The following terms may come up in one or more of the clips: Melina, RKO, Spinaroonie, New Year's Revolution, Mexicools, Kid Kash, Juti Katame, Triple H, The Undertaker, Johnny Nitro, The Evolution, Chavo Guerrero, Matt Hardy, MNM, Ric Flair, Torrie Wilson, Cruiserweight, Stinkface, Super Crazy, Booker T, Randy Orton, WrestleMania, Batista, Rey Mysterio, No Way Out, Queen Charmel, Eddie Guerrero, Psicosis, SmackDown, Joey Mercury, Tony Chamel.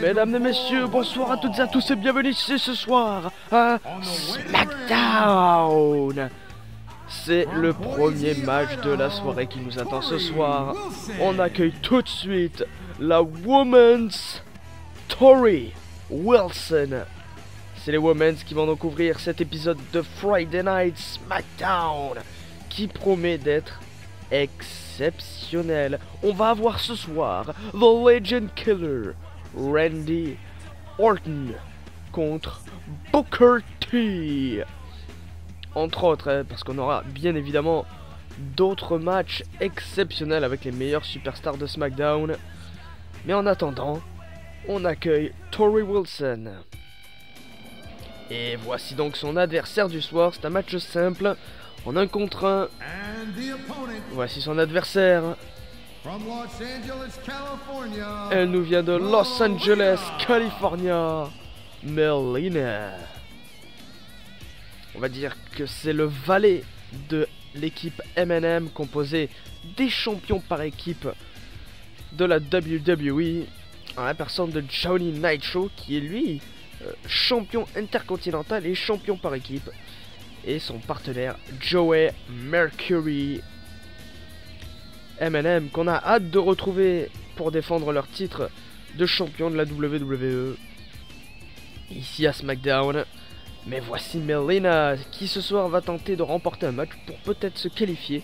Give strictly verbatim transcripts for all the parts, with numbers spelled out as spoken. Mesdames et messieurs, bonsoir à toutes et à tous et bienvenue ici ce soir à SmackDown. C'est le premier match de la soirée qui nous attend ce soir. On accueille tout de suite la Women's Torrie Wilson. C'est les Women's qui vont donc ouvrir cet épisode de Friday Night SmackDown qui promet d'être exceptionnel. On va avoir ce soir The Legend Killer, Randy Orton contre Booker T, entre autres, parce qu'on aura bien évidemment d'autres matchs exceptionnels avec les meilleurs superstars de SmackDown. Mais en attendant, on accueille Torrie Wilson. Et voici donc son adversaire du soir. C'est un match simple, en un contre un. Voici son adversaire. Elle nous vient de Los Angeles, California, Melina. On va dire que c'est le valet de l'équipe M N M, composée des champions par équipe de la W W E, en la personne de Johnny Nitro, qui est lui euh, champion intercontinental et champion par équipe, et son partenaire Joey Mercury. M N M qu'on a hâte de retrouver pour défendre leur titre de champion de la W W E ici à SmackDown. Mais voici Melina qui ce soir va tenter de remporter un match pour peut-être se qualifier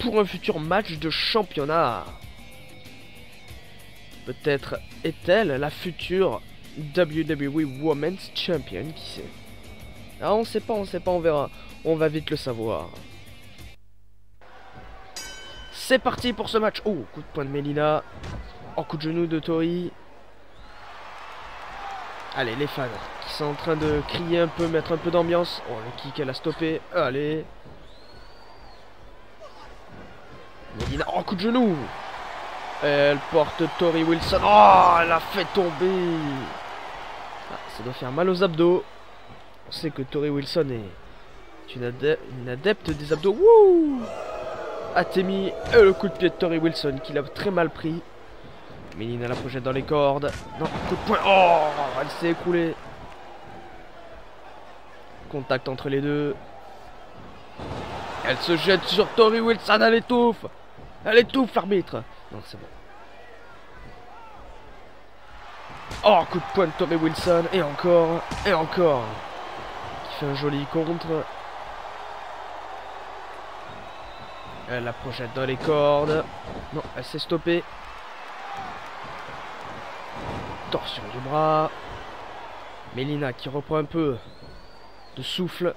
pour un futur match de championnat. Peut-être est-elle la future W W E Women's Champion, qui sait? Ah, on sait pas, on sait pas, on verra. On va vite le savoir. C'est parti pour ce match. Oh, coup de poing de Melina. Oh, coup de genou de Torrie. Allez, les fans qui sont en train de crier un peu, mettre un peu d'ambiance. Oh, le kick, elle a stoppé. Allez. Melina, oh, coup de genou. Elle porte Torrie Wilson. Oh, elle a fait tomber. Ah, ça doit faire mal aux abdos. On sait que Torrie Wilson est une, adep une adepte des abdos. Wouh! Atemi et le coup de pied de Torrie Wilson qui l'a très mal pris. Melina la projette dans les cordes. Non, coup de poing. Oh, elle s'est écoulée. Contact entre les deux. Elle se jette sur Torrie Wilson. Elle étouffe. Elle étouffe l'arbitre. Non, c'est bon. Oh, coup de poing de Torrie Wilson. Et encore. Et encore. Qui fait un joli contre. Elle la projette dans les cordes. Non, elle s'est stoppée. Torsion du bras. Melina qui reprend un peu de souffle.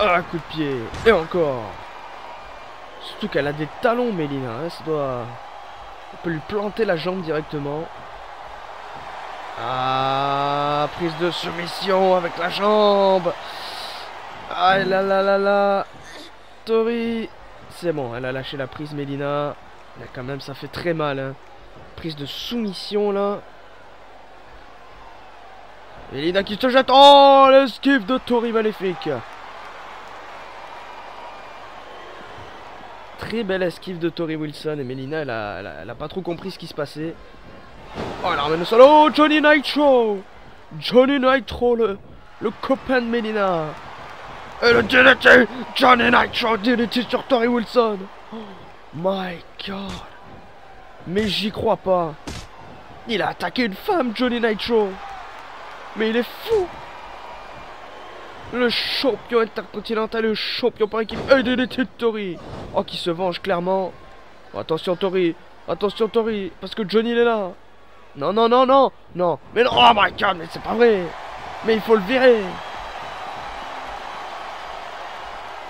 Ah, coup de pied. Et encore. Surtout qu'elle a des talons, Melina. Hein, ça doit... On peut lui planter la jambe directement. Ah, prise de soumission avec la jambe. Ah là là là là. Torrie, c'est bon, elle a lâché la prise, Melina. Là, quand même, ça fait très mal. Hein. Prise de soumission, là. Melina qui se jette. Oh, l'esquive de Torrie, maléfique. Très belle esquive de Torrie Wilson. Et Melina, elle a, elle a, elle a pas trop compris ce qui se passait. Oh, elle ramène le sol. Oh, Johnny Nitro. Johnny Nitro, le, le copain de Melina. Et le D D T, Johnny Nitro D D T sur Torrie Wilson. Oh my god. Mais j'y crois pas. Il a attaqué une femme, Johnny Nitro. Mais il est fou. Le champion intercontinental, le champion par équipe. Et D D T de Torrie. Oh, qui se venge clairement. Oh, attention Torrie. Attention Torrie. Parce que Johnny il est là. Non, non, non, non. Non. Mais non. Oh my god, mais c'est pas vrai. Mais il faut le virer.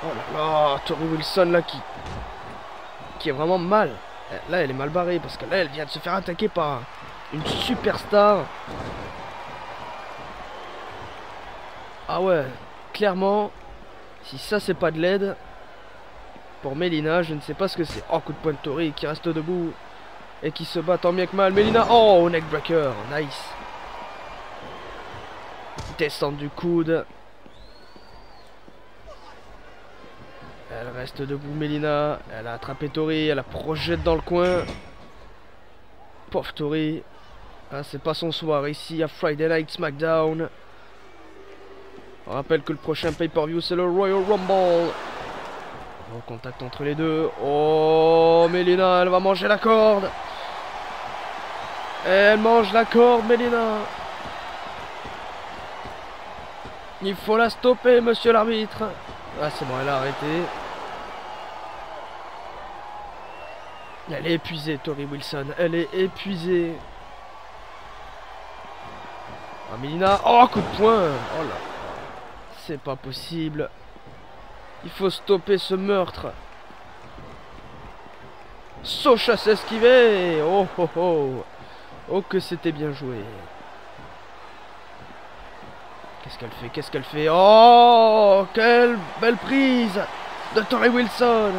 Oh là là, Torrie Wilson là qui... qui est vraiment mal. Là, elle est mal barrée parce que là, elle vient de se faire attaquer par une superstar. Ah ouais, clairement, si ça c'est pas de l'aide pour Melina, je ne sais pas ce que c'est. Oh, coup de poing de Torrie qui reste debout et qui se bat tant bien que mal. Melina, oh, neckbreaker, nice. Descente du coude. Elle reste debout, Melina. Elle a attrapé Torrie. Elle la projette dans le coin. Pouf, Torrie. Ah, c'est pas son soir ici à Friday Night SmackDown. On rappelle que le prochain pay-per-view c'est le Royal Rumble. Au contact entre les deux. Oh, Melina, elle va manger la corde. Elle mange la corde, Melina. Il faut la stopper, monsieur l'arbitre. Ah, c'est bon, elle a arrêté. Elle est épuisée, Torrie Wilson. Elle est épuisée. Ah, Melina. Oh, coup de poing. Oh là. C'est pas possible. Il faut stopper ce meurtre. Socha s'est esquivé. Oh, oh, oh. Oh, que c'était bien joué. Qu'est-ce qu'elle fait? Qu'est-ce qu'elle fait? Oh, quelle belle prise de Torrie Wilson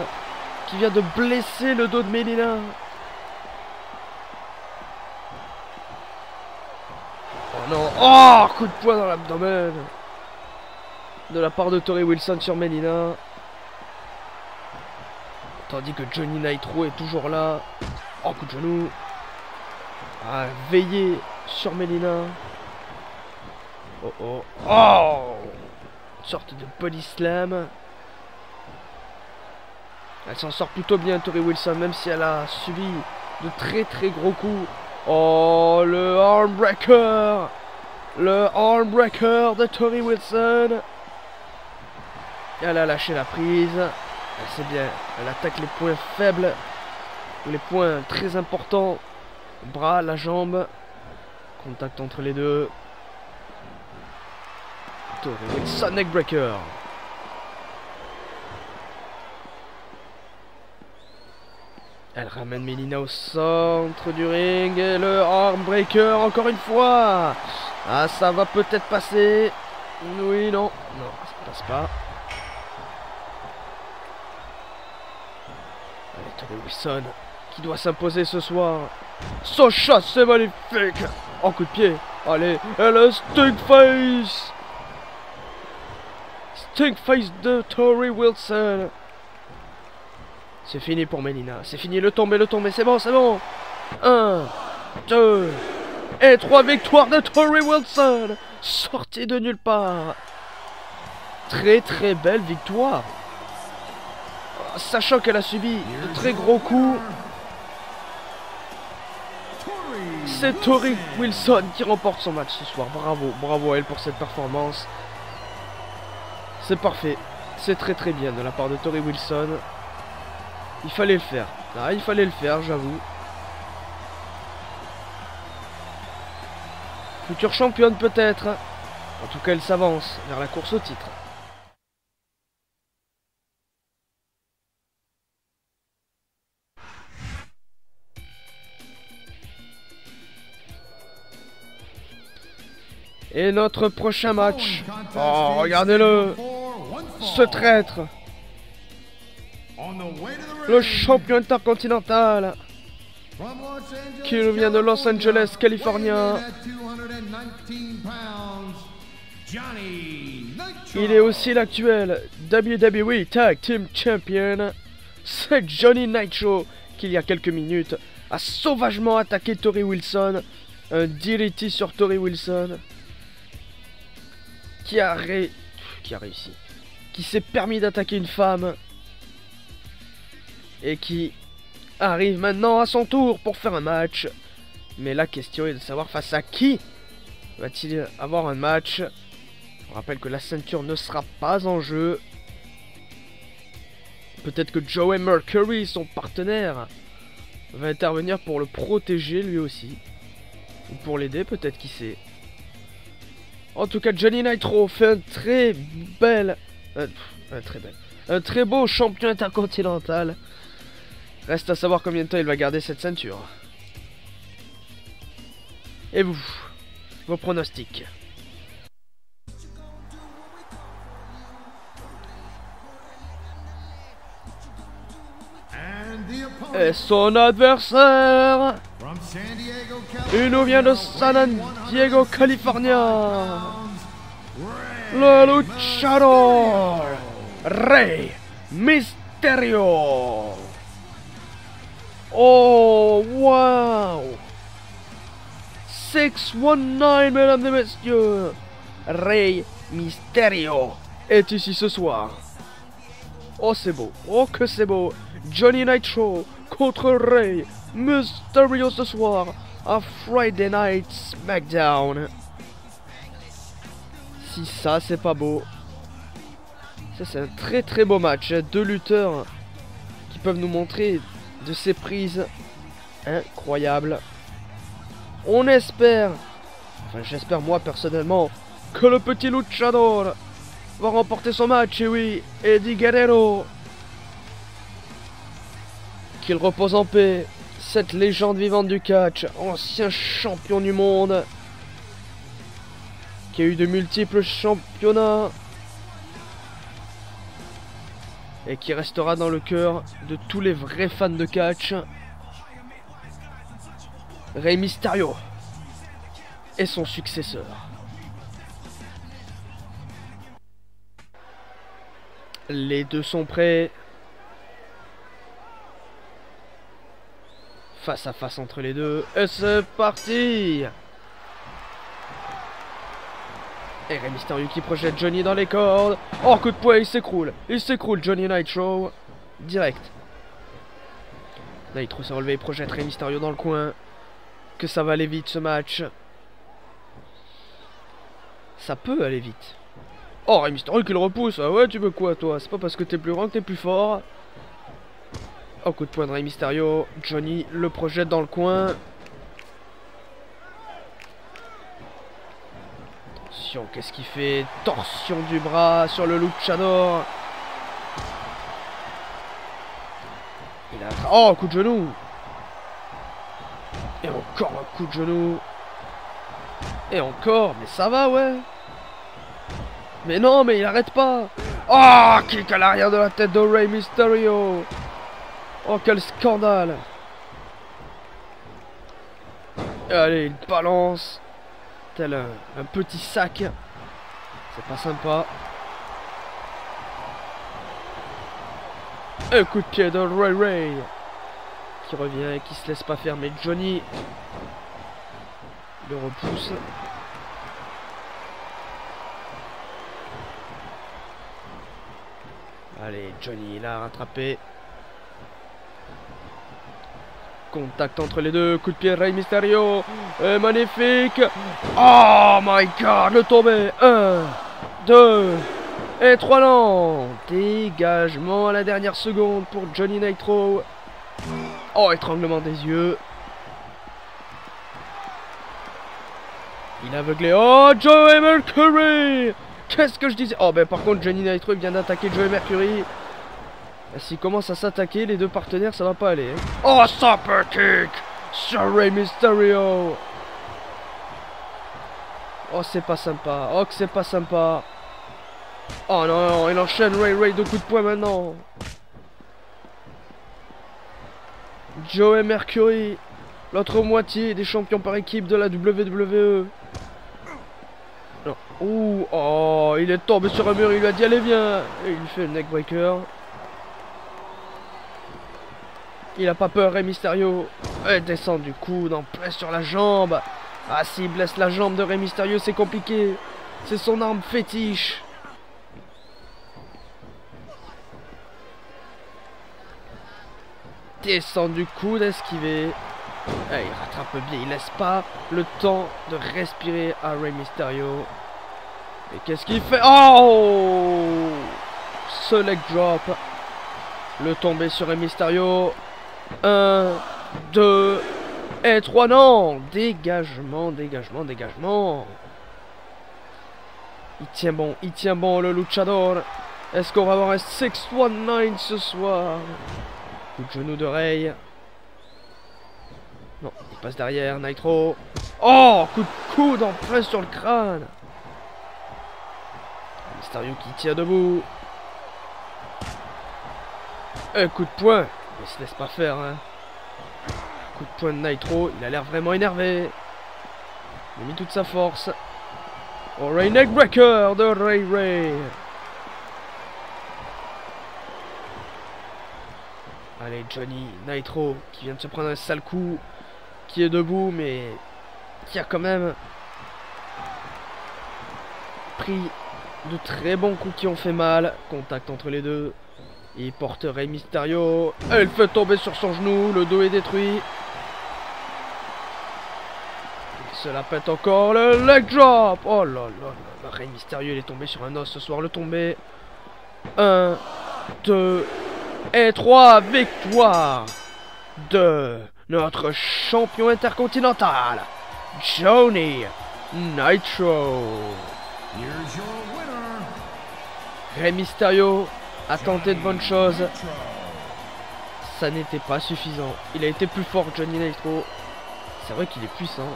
qui vient de blesser le dos de Melina. Oh non. Oh, coup de poing dans l'abdomen de la part de Torrie Wilson sur Melina. Tandis que Johnny Nitro est toujours là. Oh, coup de genou. À veiller sur Melina. Oh oh. Oh, une sorte de body slam. Elle s'en sort plutôt bien, Torrie Wilson, même si elle a subi de très très gros coups. Oh, le arm breaker. Le arm breaker de Torrie Wilson. Elle a lâché la prise. Elle sait bien, elle attaque les points faibles, les points très importants. Bras, la jambe. Contact entre les deux. Torrie Wilson, neckbreaker. Elle ramène Melina au centre du ring. Et le armbreaker encore une fois. Ah, ça va peut-être passer. Oui, non. Non, ça ne passe pas. Allez, Torrie Wilson qui doit s'imposer ce soir. Socha, c'est magnifique. En coup de pied. Allez, elle a Stinkface. Stinkface de Torrie Wilson. C'est fini pour Melina. C'est fini, le tomber, le tomber. C'est bon, c'est bon. un, deux et trois victoires de Torrie Wilson. Sortie de nulle part. Très très belle victoire. Sachant qu'elle a subi de très gros coups. C'est Torrie Wilson qui remporte son match ce soir. Bravo, bravo à elle pour cette performance. C'est parfait. C'est très très bien de la part de Torrie Wilson. Il fallait le faire. Ah, il fallait le faire, j'avoue. Future championne peut-être. En tout cas, elle s'avance vers la course au titre. Et notre prochain match. Oh, regardez-le. Ce traître. Le champion intercontinental. Qui vient de Los Angeles, Californien. Il est aussi l'actuel W W E Tag Team Champion. C'est Johnny Nitro qui, il y a quelques minutes, a sauvagement attaqué Torrie Wilson. Un D D T sur Torrie Wilson. Qui a, ré... qui a réussi, qui s'est permis d'attaquer une femme et qui arrive maintenant à son tour pour faire un match. Mais la question est de savoir face à qui va-t-il avoir un match. On rappelle que la ceinture ne sera pas en jeu. Peut-être que Joey Mercury, son partenaire, va intervenir pour le protéger lui aussi. Ou pour l'aider, peut-être, qui sait. En tout cas, Johnny Nitro fait un très bel, un, un très bel, un très beau champion intercontinental. Reste à savoir combien de temps il va garder cette ceinture. Et vous, vos pronostics? Et son adversaire, il nous vient de San Diego, California, le luchador Rey Mysterio. Oh, wow. six one nine, mesdames et messieurs, Rey Mysterio est ici ce soir. Oh, c'est beau, oh que c'est beau. Johnny Nitro contre Rey Mysterio ce soir à Friday Night SmackDown. Si ça c'est pas beau. Ça c'est un très très beau match, deux lutteurs qui peuvent nous montrer de ces prises incroyables. On espère, enfin j'espère moi personnellement, que le petit luchador va remporter son match, et oui, Eddie Guerrero. Qu'il repose en paix, cette légende vivante du catch, ancien champion du monde, qui a eu de multiples championnats, et qui restera dans le cœur de tous les vrais fans de catch. Rey Mysterio et son successeur. Les deux sont prêts. Face à face entre les deux. Et c'est parti. Et Rey Mysterio qui projette Johnny dans les cordes. Oh, coup de poing, il s'écroule. Il s'écroule, Johnny Nitro. Direct. Nitro s'est relevé, il projette Rey Mysterio dans le coin. Que ça va aller vite ce match. Ça peut aller vite. Oh, Rey Mysterio qui le repousse. Ah ouais, tu veux quoi toi? C'est pas parce que t'es plus grand que t'es plus fort. Oh, coup de poing de Rey Mysterio. Johnny le projette dans le coin. Attention, qu'est-ce qu'il fait? Torsion du bras sur le luchador. Il a... Oh, coup de genou. Et encore un coup de genou. Et encore, mais ça va, ouais. Mais non, mais il arrête pas. Oh, kick à l'arrière de la tête de Rey Mysterio. Oh, quel scandale. Et allez, il balance. Tel un, un petit sac. C'est pas sympa. Un coup de pied de Rey Rey. Qui revient et qui se laisse pas faire, mais Johnny le repousse. Allez, Johnny l'a rattrapé. Contact entre les deux, coup de pied Rey Mysterio. Et magnifique. Oh my god, le tombé. un, deux et trois lents. Dégagement à la dernière seconde pour Johnny Nitro. Oh, étranglement des yeux. Il a aveuglé. Oh, Joey Mercury. Qu'est-ce que je disais? Oh, ben par contre, Johnny Nitro vient d'attaquer Joey Mercury. S'il commence à s'attaquer, les deux partenaires, ça va pas aller. Hein. Oh, super kick sur Rey Mysterio. Oh, c'est pas sympa. Oh, que c'est pas sympa. Oh non, il enchaîne Rey Rey de coups de poing maintenant. Joey Mercury, l'autre moitié des champions par équipe de la W W E. Non. Ouh, oh, il est tombé sur un mur, il lui a dit allez viens. Et il lui fait le neckbreaker. Il a pas peur, Rey Mysterio. Et descend du coude, en plein sur la jambe. Ah, s'il blesse la jambe de Rey Mysterio, c'est compliqué. C'est son arme fétiche. Descend du coude, esquivé. Ah, il rattrape bien, il laisse pas le temps de respirer à Rey Mysterio. Et qu'est-ce qu'il fait? Oh, ce leg drop. Le tombé sur Rey Mysterio. un, deux et trois. Non, dégagement, dégagement, dégagement. Il tient bon, il tient bon le luchador. Est-ce qu'on va avoir un six one nine ce soir? Coup de genou de Rey. Non, il passe derrière, Nitro. Oh, coup de coude en plein sur le crâne. Mysterio qui tient debout. Un coup de poing. Il se laisse pas faire. Hein. Coup de poing de Nitro. Il a l'air vraiment énervé. Il a mis toute sa force. Oh, Rey Neckbreaker de Rey Rey. Allez, Johnny Nitro qui vient de se prendre un sale coup, qui est debout mais qui a quand même pris de très bons coups qui ont fait mal. Contact entre les deux. Il porte Rey Mysterio. Elle fait tomber sur son genou. Le dos est détruit. Il se la pète encore. Le leg drop. Oh là là. Rey Mysterio, il est tombé sur un os ce soir. Le tombé. un, deux et trois. Victoire de notre champion intercontinental, Johnny Nitro. Rey Mysterio a tenté de bonnes choses. Ça n'était pas suffisant. Il a été plus fort que Johnny Nitro. C'est vrai qu'il est puissant.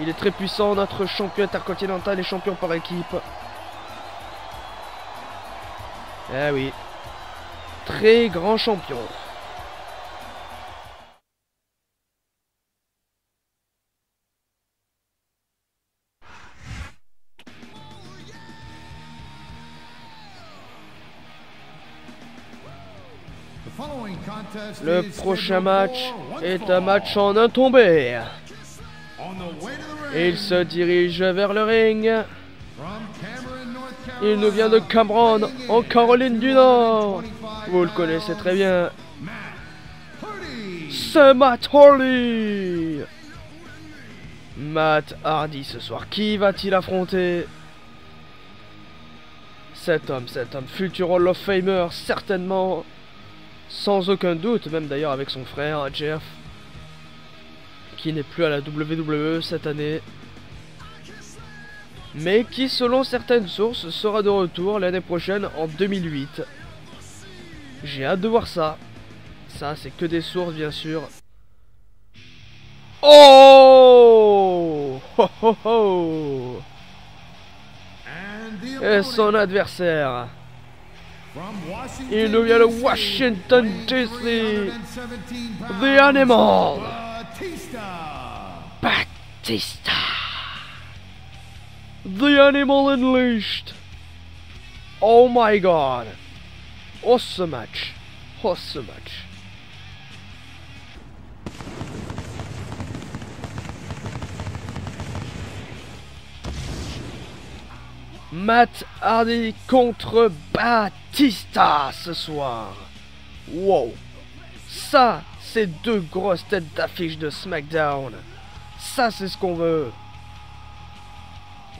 Il est très puissant, notre champion intercontinental et champion par équipe. Eh oui. Très grand champion. Le prochain match est un match en un tombé. Il se dirige vers le ring. Il nous vient de Cameron, en Caroline du Nord. Vous le connaissez très bien. C'est Matt Hardy. Matt Hardy ce soir. Qui va-t-il affronter? Cet homme, cet homme, futur Hall of Famer, certainement. Sans aucun doute, même d'ailleurs avec son frère, Jeff, qui n'est plus à la W W E cette année, mais qui, selon certaines sources, sera de retour l'année prochaine en deux mille huit. J'ai hâte de voir ça. Ça, c'est que des sources, bien sûr. Oh, ho, ho, ho. Et son adversaire. Il nous vient de Washington D C, The Animal, Batista, The Animal Unleashed. Oh my god, oh ce match, oh ce match. Matt Hardy contre Batista ce soir. Wow. Ça, c'est deux grosses têtes d'affiche de SmackDown. Ça, c'est ce qu'on veut.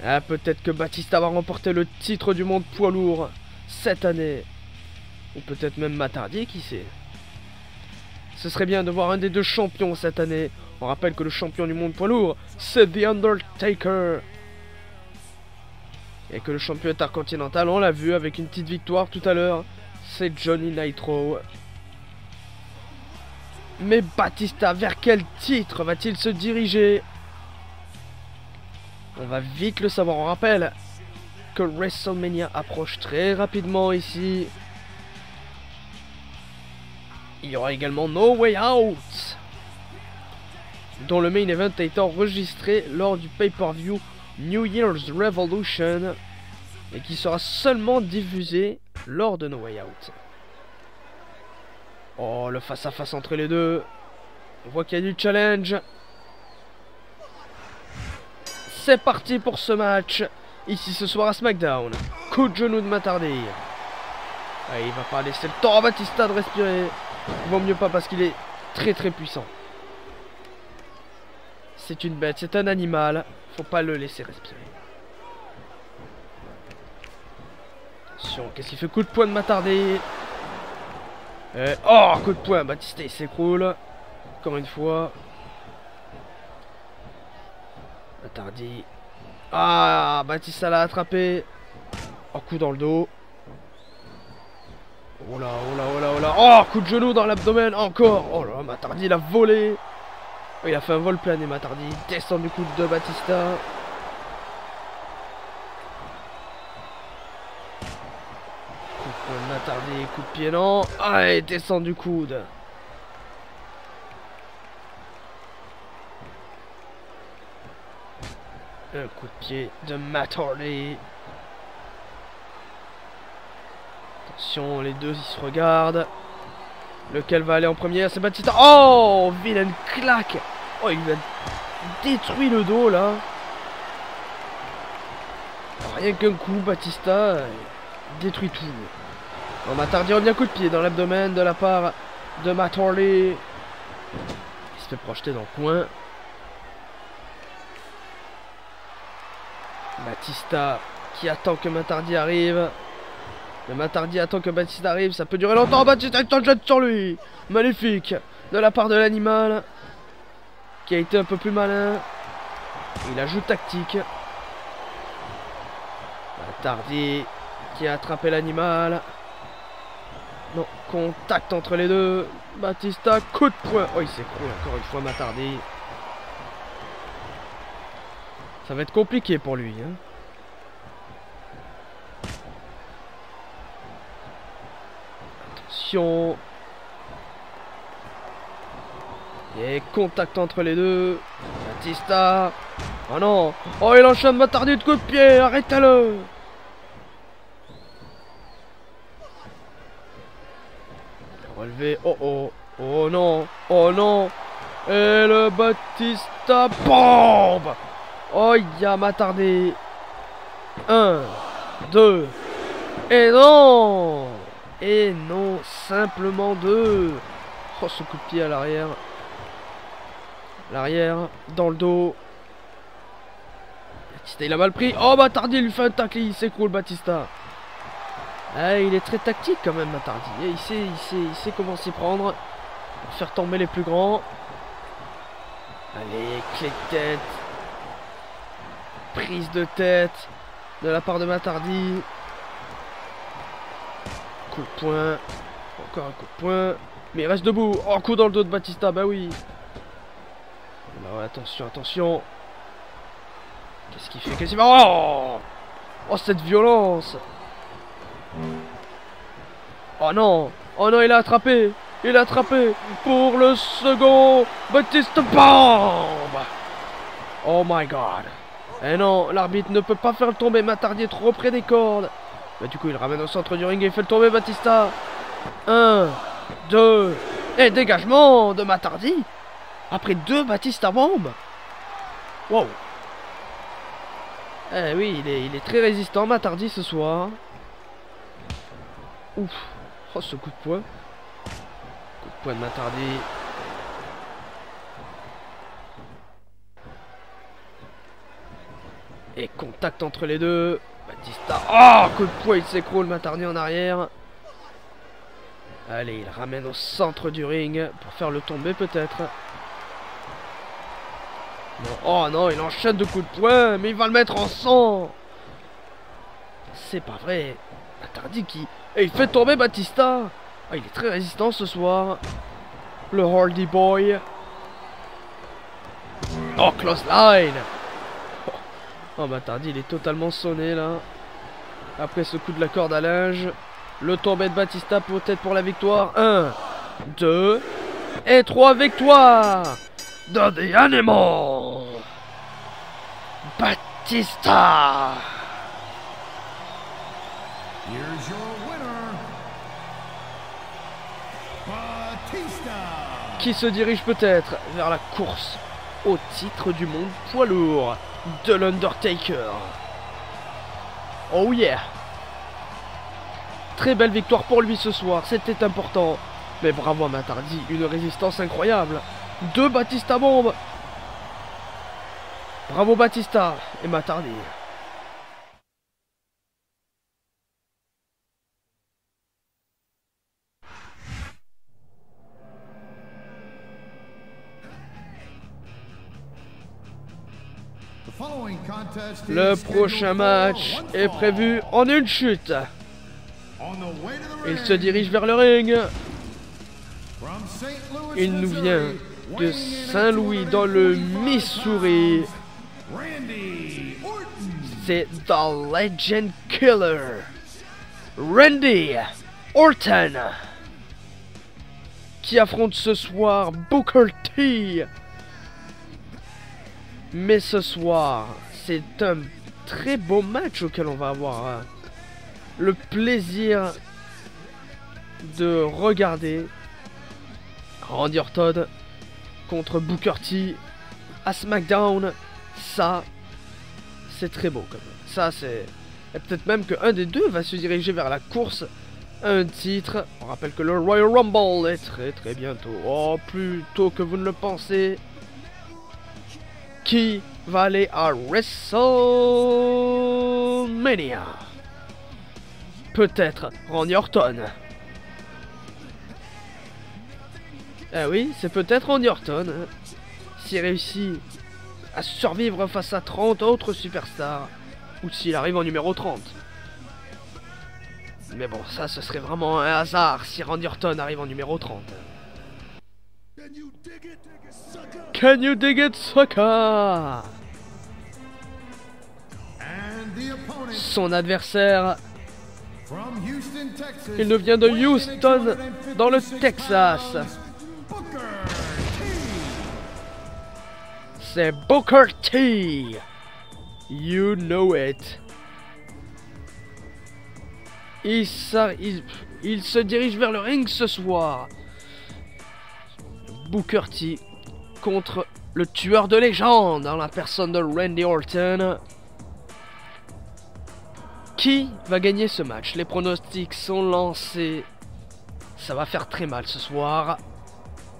Ah, peut-être que Batista va remporter le titre du monde poids lourd cette année. Ou peut-être même Matt Hardy, qui sait. Ce serait bien de voir un des deux champions cette année. On rappelle que le champion du monde poids lourd, c'est The Undertaker. Et que le champion intercontinental, on l'a vu avec une petite victoire tout à l'heure, c'est Johnny Nitro. Mais Batista, vers quel titre va-t-il se diriger? On va vite le savoir. On rappelle que WrestleMania approche très rapidement ici. Il y aura également No Way Out, dont le main event a été enregistré lors du pay-per-view New Year's Revolution et qui sera seulement diffusé lors de No Way Out. Oh, le face-à-face entre les deux. On voit qu'il y a du challenge. C'est parti pour ce match. Ici ce soir à SmackDown. Coup de genou de Matt Hardy. Ah, il va pas laisser le temps à Batista de respirer. Vaut mieux pas parce qu'il est très très puissant. C'est une bête, c'est un animal. Faut pas le laisser respirer. Attention, qu'est-ce qu'il fait? Coup de poing de Matt Hardy. Et... oh, coup de poing. Batista, il s'écroule. Encore une fois. Matt Hardy. Ah, Batista l'a attrapé. Oh, coup dans le dos. Oh là, oh là, oh là, oh là. Oh, coup de genou dans l'abdomen. Encore. Oh là, Matt Hardy, il a volé. Il a fait un vol plané, Matt Hardy. Descend du coup de Batista. Coup de Matt Hardy, coup de pied, non. Allez, descend du coude. Un coup de pied de Matt Hardy. Attention, les deux, ils se regardent. Lequel va aller en premier? C'est Batista. Oh, vilaine claque. Oh, il vient détruit le dos là. Rien qu'un coup, Batista détruit tout. Bon, Matt Hardy revient coup de pied dans l'abdomen de la part de Matt Hardy. Il se fait projeter dans le coin. Batista qui attend que Matt Hardy arrive. Le Matt Hardy attend que Batista arrive. Ça peut durer longtemps. Batista jette sur lui. Magnifique de la part de l'animal, qui a été un peu plus malin. Il ajoute tactique. Matt Hardy qui a attrapé l'animal. Non, contact entre les deux. Batista, coup de poing. Oh, il s'écroule encore une fois, Matt Hardy. Ça va être compliqué pour lui. Hein. Attention. Et contact entre les deux. Batista. Oh non. Oh, il enchaîne Matt Hardy de coup de pied. Arrêtez-le. Relevé. Oh oh. Oh non. Oh non. Et le Batista. Bombe. Oh, il y a Matt Hardy. Un, deux. Et non. Et non, simplement deux. Oh, ce coup de pied à l'arrière. L'arrière, dans le dos. Batista, il a mal pris. Oh, Matt Hardy lui fait un tacle. C'est cool, Batista. Ah, il est très tactique quand même, Matt Hardy. Et il sait, il sait, il sait comment s'y prendre pour faire tomber les plus grands. Allez, clé de tête. Prise de tête de la part de Matt Hardy. Coup de poing. Encore un coup de poing. Mais il reste debout. Oh, coup dans le dos de Batista. Bah oui. Alors, attention, attention. Qu'est-ce qu'il fait? Qu'est-ce qu'il fait? Oh, oh, cette violence. Oh non. Oh non, il a attrapé. Il a attrapé. Pour le second. Batista. Bombe. Oh my god. Et non, l'arbitre ne peut pas faire le tomber. Matt Hardy est trop près des cordes. Mais du coup, il ramène au centre du ring et il fait le tomber, Batista. Un, deux. Et dégagement de Matt Hardy. Après deux, Batista bombe. Wow. Eh oui, il est, il est très résistant, Matt Hardy, ce soir. Ouf. Oh, ce coup de poing. Coup de poing de Matt Hardy. Et contact entre les deux. Batista. Oh, coup de poing, il s'écroule. Matt Hardy en arrière. Allez, il ramène au centre du ring pour faire le tomber, peut-être. Oh non, il enchaîne de coups de poing, mais il va le mettre en sang. C'est pas vrai. Matt Hardy qui. Et il fait tomber Batista. Oh, il est très résistant ce soir. Le Hardy Boy. Oh, close line. Oh, Matt Hardy, il est totalement sonné, là. Après ce coup de la corde à linge. Le tombé de Batista peut-être pour la victoire. un, deux et trois victoires de The Animal. Batista. Here's your winner. Batista. Qui se dirige peut-être vers la course au titre du monde poids lourd de l'Undertaker. Oh yeah. Très belle victoire pour lui ce soir, c'était important. Mais bravo à Matt Hardy, une résistance incroyable. Deux Batista bombes. Bravo Batista et Matt Hardy. Le prochain match est prévu en une chute. Il se dirige vers le ring. Il nous vient de Saint-Louis dans le Missouri. C'est The Legend Killer, Randy Orton, qui affronte ce soir Booker T. Mais ce soir, c'est un très beau match auquel on va avoir hein, le plaisir de regarder Randy Orton contre Booker T à SmackDown, ça, c'est très beau quand même. Ça, c'est... Et peut-être même qu'un des deux va se diriger vers la course à un titre. On rappelle que le Royal Rumble est très très bientôt. Oh, plus tôt que vous ne le pensez. Qui va aller à WrestleMania? Peut-être Randy Orton. Ah oui, c'est peut-être Randy Orton. S'il réussit à survivre face à trente autres superstars. Ou s'il arrive en numéro trente. Mais bon, ça, ce serait vraiment un hasard si Randy Orton arrive en numéro trente. Can you dig it, sucker? Can you dig it, sucker? Son adversaire... Houston, il nous vient de Houston, dans le Texas. C'est Booker T. You know it. Il, il, il se dirige vers le ring ce soir. Booker T contre le tueur de légende dans la personne de Randy Orton. Qui va gagner ce match? Les pronostics sont lancés. Ça va faire très mal ce soir.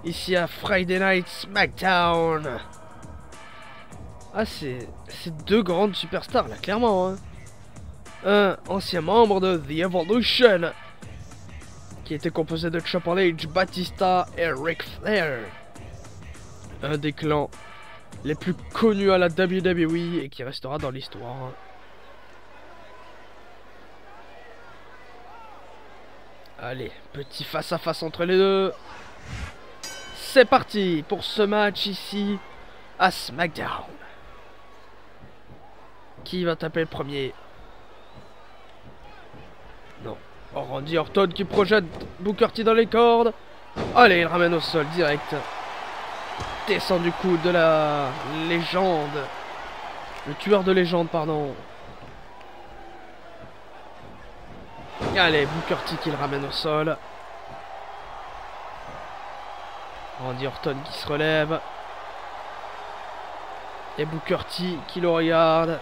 Ici à Friday Night SmackDown. Ah, c'est deux grandes superstars là, clairement. Hein. Un ancien membre de The Evolution, qui était composé de Triple H, Batista et Ric Flair. Un des clans les plus connus à la W W E et qui restera dans l'histoire. Allez, petit face-à-face entre les deux. C'est parti pour ce match ici à SmackDown. Qui va taper le premier? Non. Oh, Randy Orton qui projette Booker T dans les cordes. Allez, il ramène au sol direct. Descend du coup de la légende. Le tueur de légende, pardon. Allez, Booker T qui le ramène au sol. Randy Orton qui se relève. Et Booker T qui le regarde.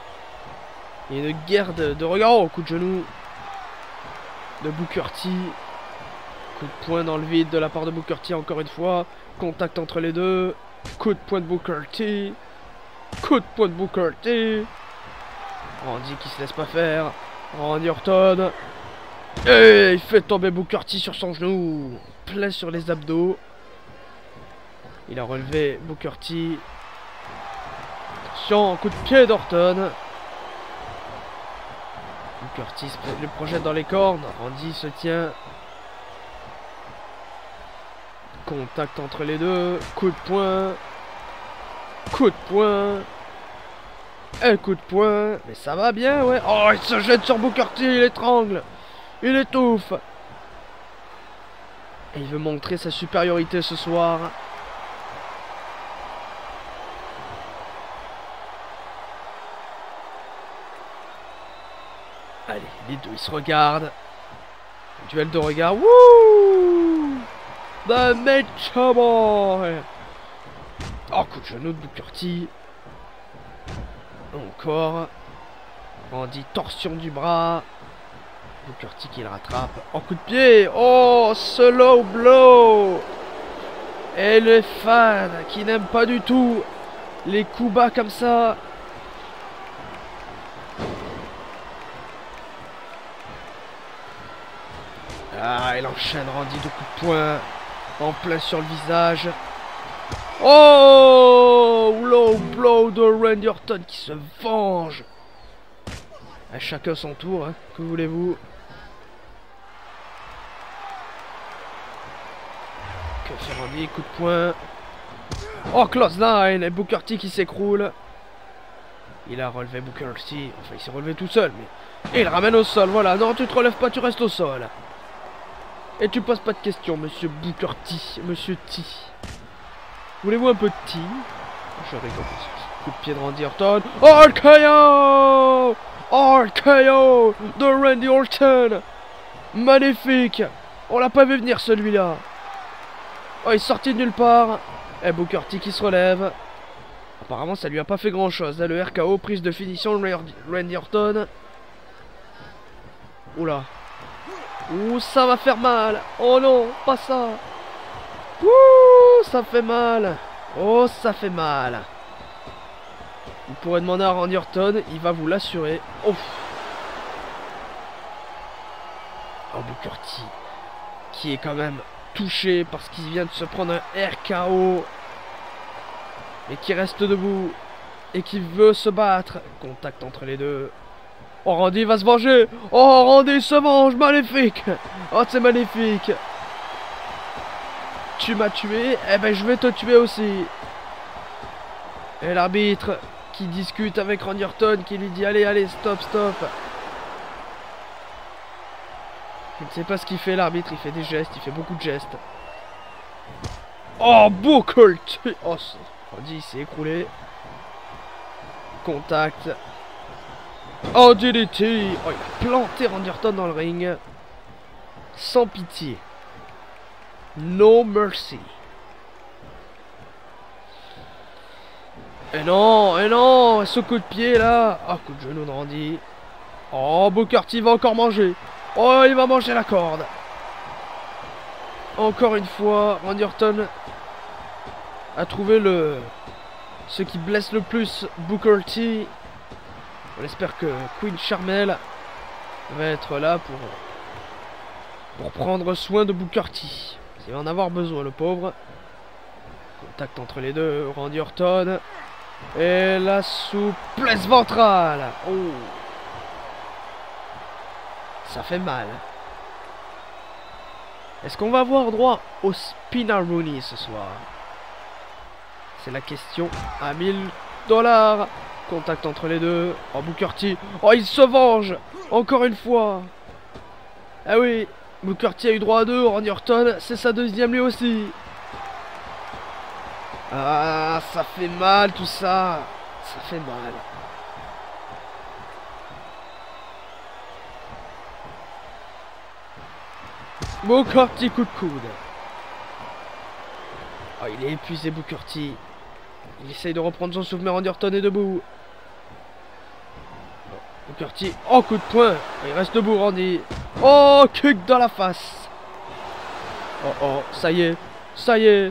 Il y a une guerre de, de regard au coup de genou de Booker T. Coup de poing dans le vide de la part de Booker T encore une fois. Contact entre les deux. Coup de poing de Booker T. Coup de poing de Booker T. Randy qui se laisse pas faire. Randy Orton. Et il fait tomber Booker T sur son genou. Plein sur les abdos. Il a relevé Booker T. Attention, coup de pied d'Orton. Booker T le projette dans les cornes. Randy se tient. Contact entre les deux. Coup de poing. Coup de poing. Un coup de poing. Mais ça va bien, ouais. Oh, il se jette sur Booker T. Il étrangle. Il étouffe. Et il veut montrer sa supériorité ce soir. Allez, les deux, ils se regardent. Duel de regard. Wouh! The match-up. Oh, coup de genou de Booker T. Encore. Randy, torsion du bras. Booker T qui le rattrape. En coup de pied. Oh, ce low blow. Et les fans qui n'aiment pas du tout les coups bas comme ça. Ah, il enchaîne Randy de coups de poing en plein sur le visage. Oh, low blow de Randy Orton qui se venge. À chacun son tour, hein. Que voulez-vous? Que fait Randy? Coup de poing. Oh, close line. Et Booker T qui s'écroule. Il a relevé Booker T. Enfin, il s'est relevé tout seul, mais... Et il ramène au sol, voilà. Non, tu te relèves pas, tu restes au sol. Et tu poses pas de questions, monsieur Booker T. Monsieur T. Voulez-vous un peu de T? Je rigole. Coup de pied de Randy Orton. Oh, le R K O! R K O de Randy Orton. Magnifique. On l'a pas vu venir celui-là. Oh, il est sorti de nulle part. Et Booker T qui se relève. apparemment ça lui a pas fait grand chose. Là le R K O, prise de finition, le Randy Orton. Oula. Ouh, ça va faire mal. Oh non, pas ça. Ouh, ça fait mal. Oh, ça fait mal. Vous pourrez demander à Randy Orton, il va vous l'assurer. Oh. Oh, Booker T, qui est quand même touché parce qu'il vient de se prendre un R K O. Et qui reste debout. Et qui veut se battre. Contact entre les deux. Oh, Randy va se venger. Oh, Randy se venge. Maléfique. Oh, c'est maléfique. Tu m'as tué. Eh ben, je vais te tuer aussi. Et l'arbitre qui discute avec Randy Orton, qui lui dit allez, allez, stop, stop. Je ne sais pas ce qu'il fait l'arbitre. Il fait des gestes. Il fait beaucoup de gestes. Oh, Booker T. Oh, Randy s'est écroulé. Contact. Oh, D D T. Oh, il a planté Randy Orton dans le ring. Sans pitié. No mercy. Et non, et non, ce coup de pied là. Oh, coup de genou de Randy. Oh, Booker T va encore manger. Oh, il va manger la corde. Encore une fois, Randy Orton a trouvé le... ce qui blesse le plus Booker T. On espère que Queen Charmel va être là pour, pour prendre soin de Booker T. Il va en avoir besoin, le pauvre. Contact entre les deux, Randy Orton. Et la souplesse ventrale. Oh. Ça fait mal. Est-ce qu'on va avoir droit au Spinaroonie ce soir? C'est la question à mille dollars. Contact entre les deux. Oh, Booker T. Oh, il se venge. Encore une fois. Ah oui. Booker T a eu droit à deux. Randy Orton, c'est sa deuxième lui aussi. Ah, ça fait mal tout ça. Ça fait mal. Booker T, coup de coude. Oh, il est épuisé, Booker T. Il essaye de reprendre son souffle, mais Randy Orton est debout. Booker T, oh, coup de poing. Il reste debout, Randy. Oh, kick dans la face. Oh, oh, ça y est. Ça y est.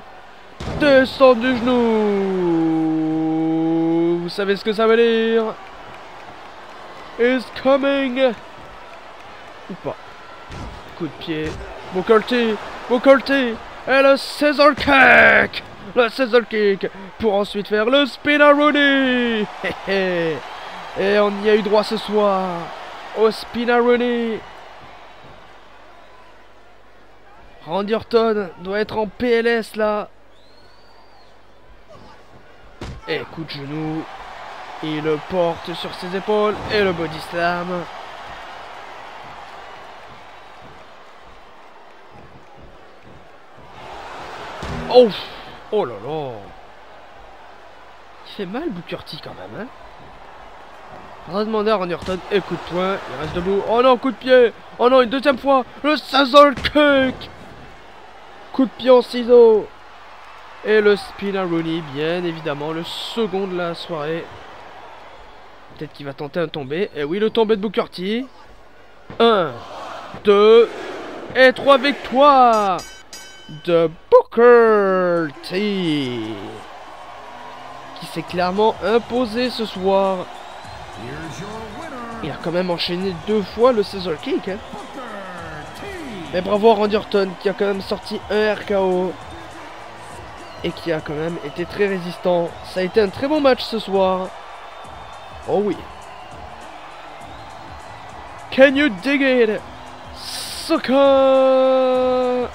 Descend du genou. Vous savez ce que ça veut dire. Is coming. Ou pas. Coup de pied. Booker T. Booker T. Et le scissor kick. Le scissor kick. Pour ensuite faire le Spinaroonie. Et on y a eu droit ce soir. Au Spinaroonie. Randy Orton doit être en P L S là. Et coup de genou. Il le porte sur ses épaules. Et le body slam. Oh, oh là là. Il fait mal Booker T quand même hein. On va demander à Randy Orton. Et coup de poing. Il reste debout. Oh non, coup de pied. Oh non, une deuxième fois. Le Scissor Kick. Coup de pied en ciseaux. Et le Spinaroonie, bien évidemment, le second de la soirée. Peut-être qu'il va tenter un tombé. Et oui, le tombé de Booker T. un, deux et trois victoires de Booker T. Qui s'est clairement imposé ce soir. Il a quand même enchaîné deux fois le Scissor Kick. Hein. Mais bravo à Randy Orton qui a quand même sorti un R K O. Et qui a quand même été très résistant. Ça a été un très bon match ce soir. Oh oui. Can you dig it? Sucker!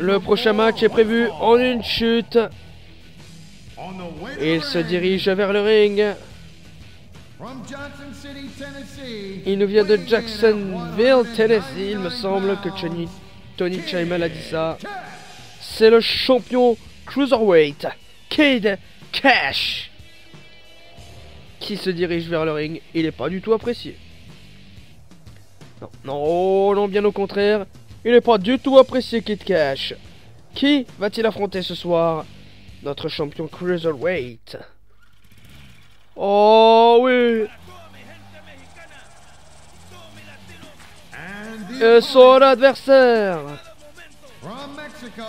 Le prochain match est prévu en une chute. Il se dirige vers le ring. Il nous vient de Jacksonville, Tennessee. Il me semble que Johnny, Tony Chamel a dit ça. C'est le champion Cruiserweight Kid Kash, qui se dirige vers le ring. Il n'est pas du tout apprécié. Non, non, oh, non, bien au contraire. Il n'est pas du tout apprécié, Kid Kash. Qui va-t-il affronter ce soir? Notre champion Cruiserweight. Oh oui. Et son adversaire,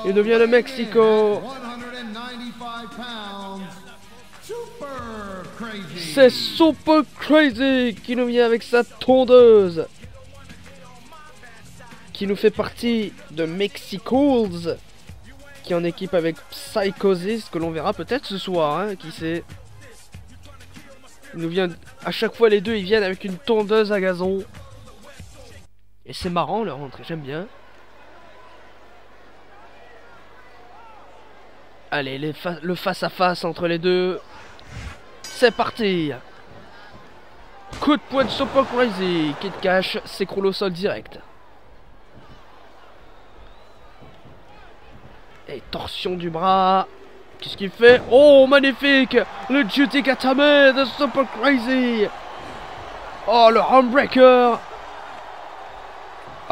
il devient de Mexico, c'est Super Crazy qui nous vient avec sa tondeuse, qui nous fait partie de Mexicools, qui est en équipe avec Psicosis, que l'on verra peut-être ce soir, hein, qui sait. Il nous vient, à chaque fois les deux ils viennent avec une tondeuse à gazon. Et c'est marrant leur entrée, j'aime bien. Allez, les fa le face-à-face -face entre les deux. C'est parti. Coup de poing de Super Crazy. Kid Kash s'écroule au sol direct. Et torsion du bras. Qu'est-ce qu'il fait? Oh, magnifique. Le Juti Katame de Super Crazy. Oh, le Homebreaker.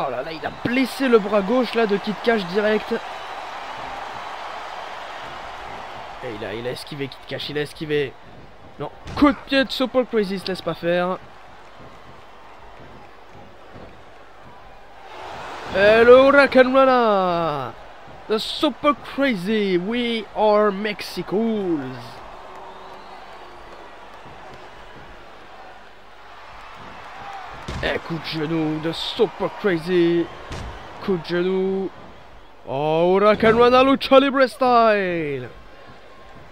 Oh là là, il a blessé le bras gauche là de Kid Kash direct. Et il a, il a esquivé Kid Kash, il a esquivé. Non, coup de pied de Super Crazy, se laisse pas faire. Et le Huracanrana de Super Crazy, we are Mexicools. Et coup de genou de Super Crazy. Coup de genou. Oh, Huracanrana Lucha Libre Style.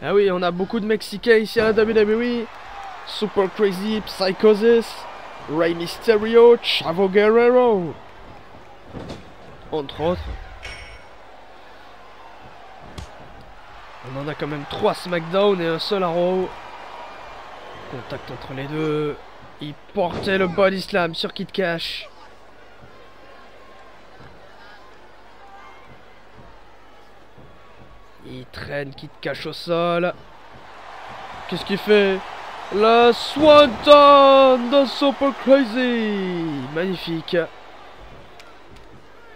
Ah oui, on a beaucoup de Mexicains ici à la W W E. Super Crazy, Psicosis, Rey Mysterio, Chavo Guerrero. Entre autres. On en a quand même trois SmackDown et un seul à Raw. Contact entre les deux. Il portait le body slam sur Kid Kash. Il traîne Kid Kash au sol. Qu'est-ce qu'il fait? La Swanton de Super Crazy. Magnifique.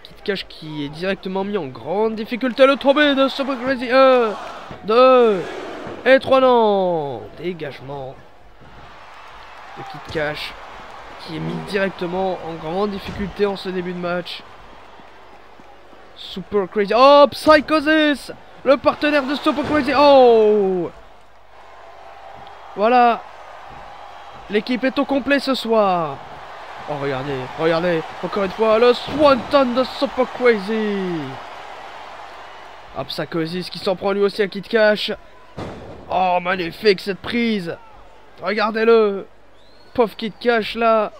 Kid Kash qui est directement mis en grande difficulté. Le tombé de Super Crazy. un, deux et trois, non. Dégagement. Le Kid Kash qui est mis directement en grande difficulté en ce début de match. Super Crazy. Oh, Psicosis, le partenaire de Super Crazy. Oh, voilà. L'équipe est au complet ce soir. Oh, regardez, regardez. Encore une fois, le Swanton de Super Crazy. Ah, Psicosis qui s'en prend lui aussi à Kid Kash. Oh, magnifique cette prise. Regardez-le. Pauvre Kid Kash là.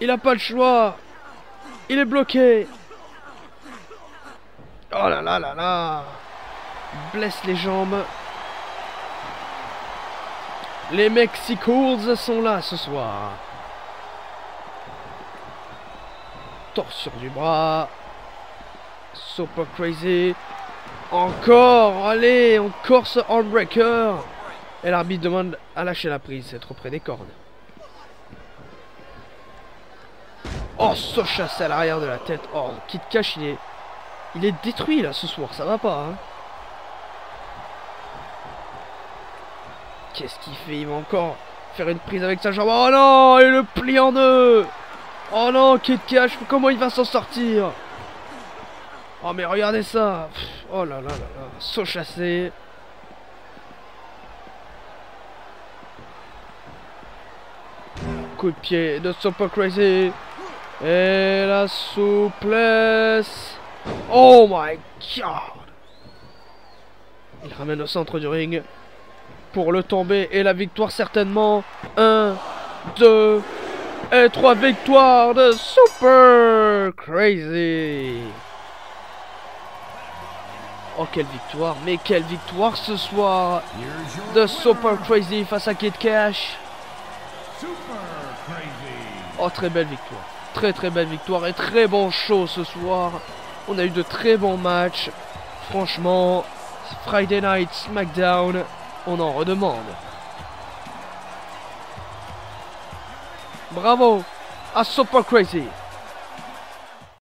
Il a pas le choix. Il est bloqué. Oh là là là là. Blesse les jambes. Les Mexicools sont là ce soir. Torsure du bras. Super Crazy. Encore. Allez, encore ce Hornbreaker. Et l'arbitre demande à lâcher la prise, c'est trop près des cordes. Oh, ce chasse à l'arrière de la tête. Oh, Kid Kash, il est, il est détruit là ce soir, ça va pas. Hein. Qu'est-ce qu'il fait? Il va encore faire une prise avec sa jambe. Oh non, il le plie en deux. Oh non, Kid Kash, comment il va s'en sortir? Oh mais regardez ça. Oh là là là là, saut chassé. Coup de pied de Super Crazy. Et la souplesse. Oh my god. Il ramène au centre du ring pour le tomber et la victoire certainement. un, deux et trois victoires de Super Crazy. Oh quelle victoire, mais quelle victoire ce soir de Super Crazy face à Kid Kash. Oh, très belle victoire. Très très belle victoire et très bon show ce soir. On a eu de très bons matchs. Franchement, Friday Night SmackDown, on en redemande. Bravo à Super Crazy.